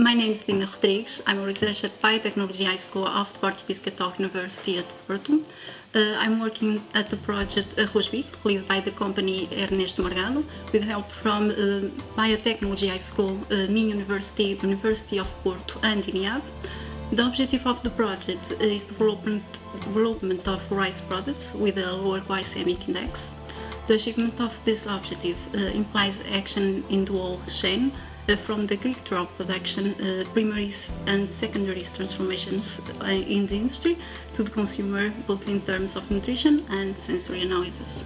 My name is Dina Rodrigues. I'm a researcher at Biotechnology High School of the Portuguese Catholic University at Porto. I'm working at the project ArrozBIG, led by the company Ernesto Morgado, with help from Biotechnology High School, Minho University, the University of Porto and INIAB. The objective of the project is the development of rice products with a lower glycemic index. The achievement of this objective implies action in the whole chain, from the Greek drop production, primaries and secondaries transformations in the industry to the consumer, both in terms of nutrition and sensory analysis.